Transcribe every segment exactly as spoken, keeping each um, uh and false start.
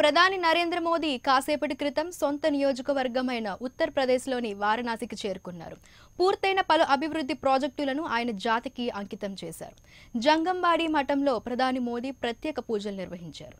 ప్రధాని నరేంద్ర మోదీ కాసేపటి క్రితం సొంత నియోజకవర్గమైన ఉత్తర్ ప్రదేశ్లోని వారణాసికి చేరుకున్నారు. పూర్తైన పలు అభివృద్ధి ప్రాజెక్టులను ఆయన జాతికి అంకితం చేశారు. జంగంవాడి మఠంలో ప్రధాని మోదీ ప్రత్యేక పూజలు నిర్వహించారు.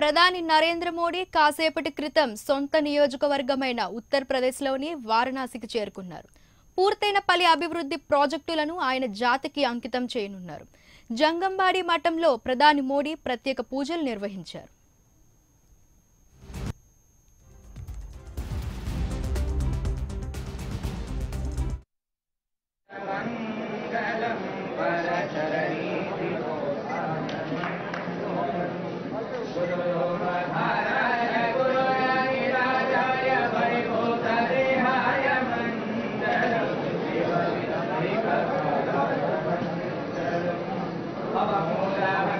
ప్రధాని నరేంద్ర మోడీ కాసేపటి క్రితం సొంత నియోజకవర్గమైన ఉత్తరప్రదేశ్లోని వారణాసికి చేరుకున్నారు. పూర్తైన పలు అభివృద్ధి ప్రాజెక్టులను ఆయన జాతికి అంకితం చేయనున్నారు. జంగంవాడి మఠంలో ప్రధాని మోడీ ప్రత్యేక పూజలు నిర్వహించారు. Baba Mola.